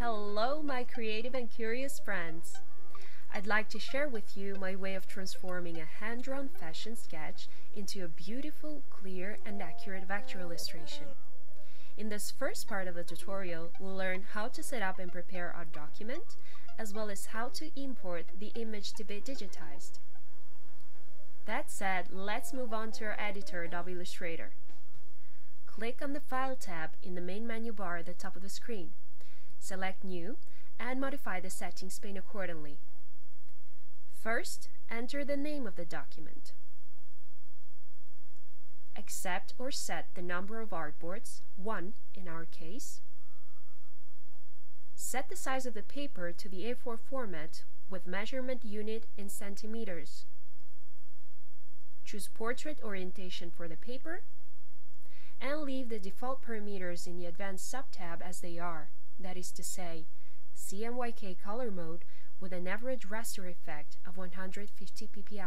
Hello, my creative and curious friends. I'd like to share with you my way of transforming a hand-drawn fashion sketch into a beautiful, clear and accurate vector illustration. In this first part of the tutorial, we'll learn how to set up and prepare our document, as well as how to import the image to be digitized. That said, let's move on to our editor, Adobe Illustrator. Click on the File tab in the main menu bar at the top of the screen. Select New and modify the settings pane accordingly. First, enter the name of the document. Accept or set the number of artboards, 1 in our case. Set the size of the paper to the A4 format with measurement unit in centimeters. Choose portrait orientation for the paper and leave the default parameters in the Advanced sub-tab as they are. That is to say, CMYK color mode with an average raster effect of 150 ppi.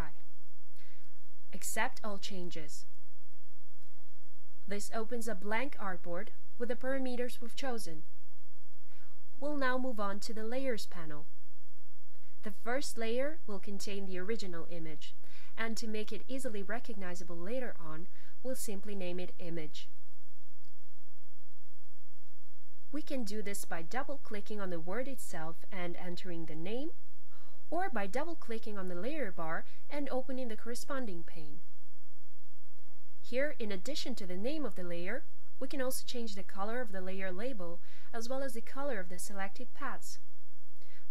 Accept all changes. This opens a blank artboard with the parameters we've chosen. We'll now move on to the Layers panel. The first layer will contain the original image, and to make it easily recognizable later on, we'll simply name it Image. We can do this by double-clicking on the word itself and entering the name, or by double-clicking on the layer bar and opening the corresponding pane. Here, in addition to the name of the layer, we can also change the color of the layer label as well as the color of the selected paths.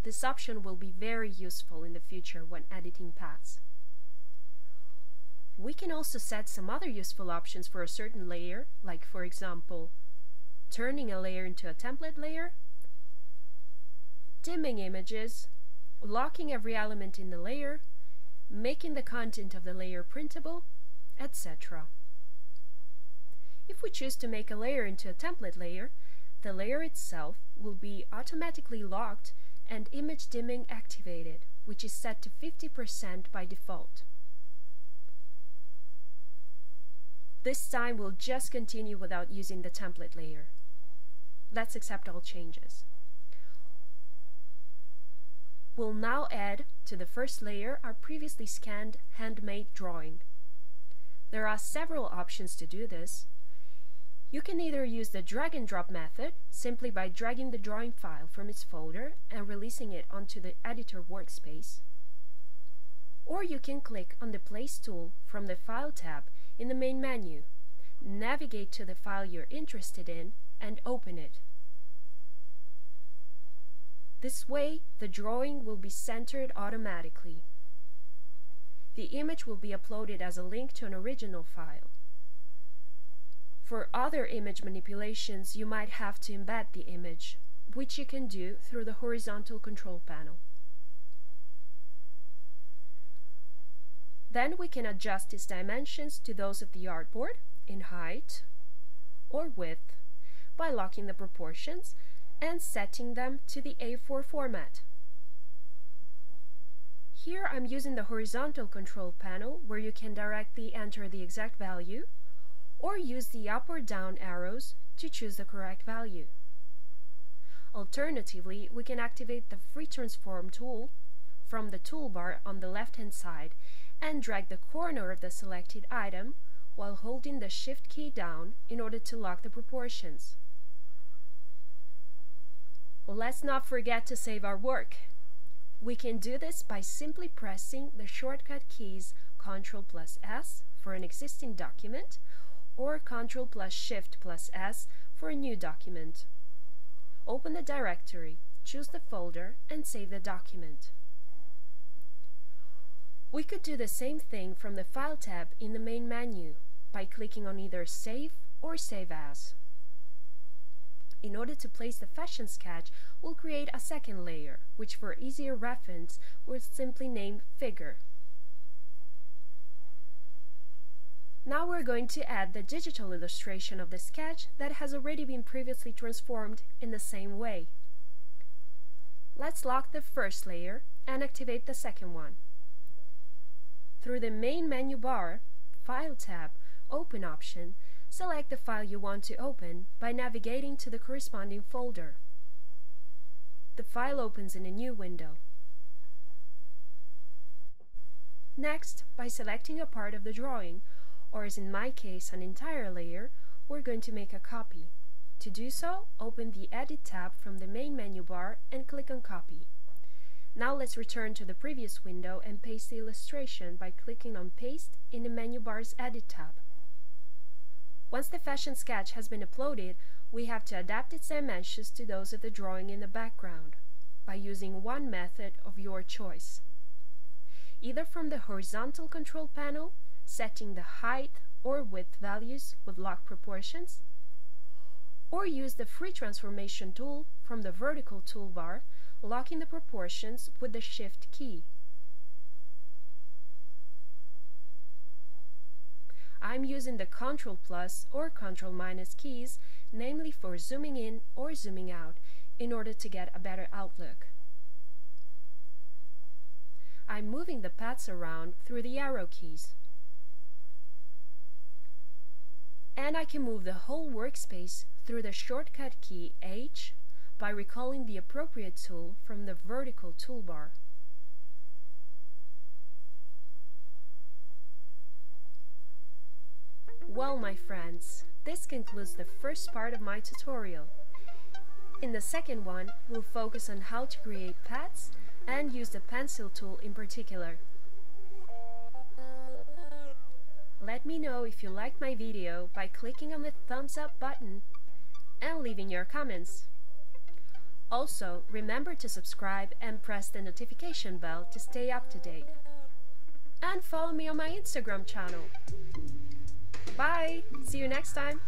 This option will be very useful in the future when editing paths. We can also set some other useful options for a certain layer, like for example, turning a layer into a template layer, dimming images, locking every element in the layer, making the content of the layer printable, etc. If we choose to make a layer into a template layer, the layer itself will be automatically locked and image dimming activated, which is set to 50% by default. This time we'll just continue without using the template layer. Let's accept all changes. We'll now add to the first layer our previously scanned handmade drawing. There are several options to do this. You can either use the drag and drop method, simply by dragging the drawing file from its folder and releasing it onto the editor workspace, or you can click on the Place tool from the File tab in the main menu, navigate to the file you're interested in, and open it. This way, the drawing will be centered automatically. The image will be uploaded as a link to an original file. For other image manipulations, you might have to embed the image, which you can do through the horizontal control panel. Then we can adjust its dimensions to those of the artboard in height or width by locking the proportions and setting them to the A4 format. Here I'm using the horizontal control panel, where you can directly enter the exact value or use the up or down arrows to choose the correct value. Alternatively, we can activate the Free Transform tool from the toolbar on the left-hand side and drag the corner of the selected item while holding the Shift key down in order to lock the proportions. Let's not forget to save our work. We can do this by simply pressing the shortcut keys Ctrl+S for an existing document or Ctrl+Shift+S for a new document. Open the directory, choose the folder and save the document. We could do the same thing from the File tab in the main menu by clicking on either Save or Save As. In order to place the fashion sketch, we'll create a second layer, which for easier reference we'll simply name Figure. Now we're going to add the digital illustration of the sketch that has already been previously transformed in the same way. Let's lock the first layer and activate the second one. Through the main menu bar, File tab, Open option, select the file you want to open by navigating to the corresponding folder. The file opens in a new window. Next, by selecting a part of the drawing, or as in my case an entire layer, we're going to make a copy. To do so, open the Edit tab from the main menu bar and click on Copy. Now let's return to the previous window and paste the illustration by clicking on Paste in the menu bar's Edit tab. Once the fashion sketch has been uploaded, we have to adapt its dimensions to those of the drawing in the background, by using one method of your choice. Either from the horizontal control panel, setting the height or width values with lock proportions, or use the free transformation tool from the vertical toolbar, locking the proportions with the Shift key. I'm using the Ctrl plus or Ctrl minus keys, namely for zooming in or zooming out, in order to get a better outlook. I'm moving the paths around through the arrow keys. And I can move the whole workspace through the shortcut key H by recalling the appropriate tool from the vertical toolbar. Well, my friends, this concludes the first part of my tutorial. In the second one, we'll focus on how to create paths and use the pencil tool in particular. Let me know if you liked my video by clicking on the thumbs up button and leaving your comments. Also, remember to subscribe and press the notification bell to stay up to date. And follow me on my Instagram channel. Bye! See you next time!